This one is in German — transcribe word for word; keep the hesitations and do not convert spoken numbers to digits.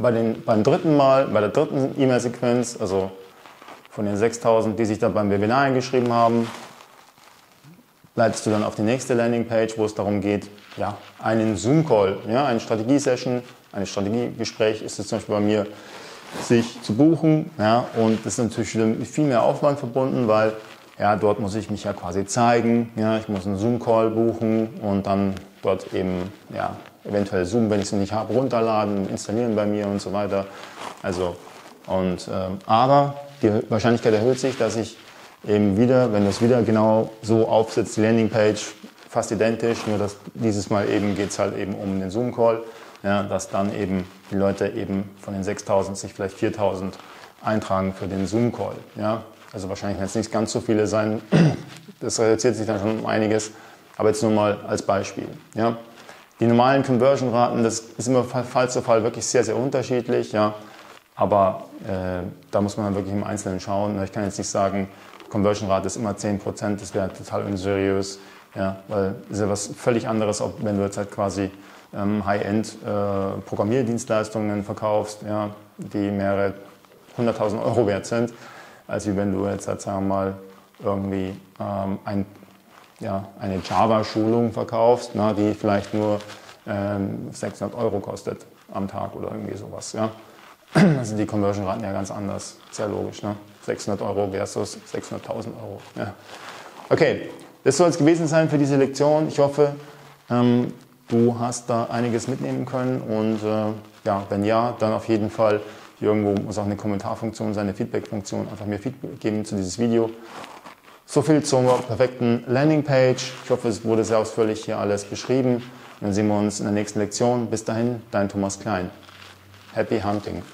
bei den, beim dritten Mal, bei der dritten E-Mail-Sequenz, also von den sechstausend, die sich dann beim Webinar eingeschrieben haben, leitest du dann auf die nächste Landingpage, wo es darum geht, ja, einen Zoom-Call, ja, eine Strategie-Session, ein Strategiegespräch ist es zum Beispiel bei mir, sich zu buchen. Ja, und das ist natürlich mit viel mehr Aufwand verbunden, weil ja, dort muss ich mich ja quasi zeigen. Ja, ich muss einen Zoom-Call buchen und dann dort eben ja, eventuell Zoom, wenn ich es nicht habe, runterladen, installieren bei mir und so weiter. Also, und, äh, aber die Wahrscheinlichkeit erhöht sich, dass ich eben wieder, wenn das wieder genau so aufsetzt, die Landingpage fast identisch, nur dass dieses Mal eben geht es halt eben um den Zoom-Call, ja, dass dann eben die Leute eben von den sechstausend sich vielleicht viertausend eintragen für den Zoom-Call. Ja. Also wahrscheinlich werden es nicht ganz so viele sein, das reduziert sich dann schon um einiges, aber jetzt nur mal als Beispiel. Ja. Die normalen Conversion-Raten, das ist immer von Fall zu Fall wirklich sehr, sehr unterschiedlich, ja. Aber äh, da muss man dann wirklich im Einzelnen schauen. Ich kann jetzt nicht sagen, Conversion-Rate ist immer zehn Prozent, das wäre total unseriös, ja, weil es ist ja was völlig anderes, ob, wenn du jetzt halt quasi ähm, High-End-Programmierdienstleistungen äh, verkaufst, ja, die mehrere hunderttausend Euro wert sind, als wie wenn du jetzt halt, sagen wir mal, irgendwie ähm, ein, ja, eine Java-Schulung verkaufst, na, die vielleicht nur ähm, sechshundert Euro kostet am Tag oder irgendwie sowas. Ja. Da sind die Conversion-Raten ja ganz anders, sehr logisch, ne? sechshundert Euro versus sechshunderttausend Euro. Ja. Okay, das soll es gewesen sein für diese Lektion. Ich hoffe, ähm, du hast da einiges mitnehmen können und äh, ja, wenn ja, dann auf jeden Fall, irgendwo muss auch eine Kommentarfunktion sein, eine Feedback-Funktion, einfach mir Feedback geben zu dieses Video. So viel zur perfekten Landingpage. Ich hoffe, es wurde sehr ausführlich hier alles beschrieben. Dann sehen wir uns in der nächsten Lektion. Bis dahin, dein Thomas Klein. Happy Hunting!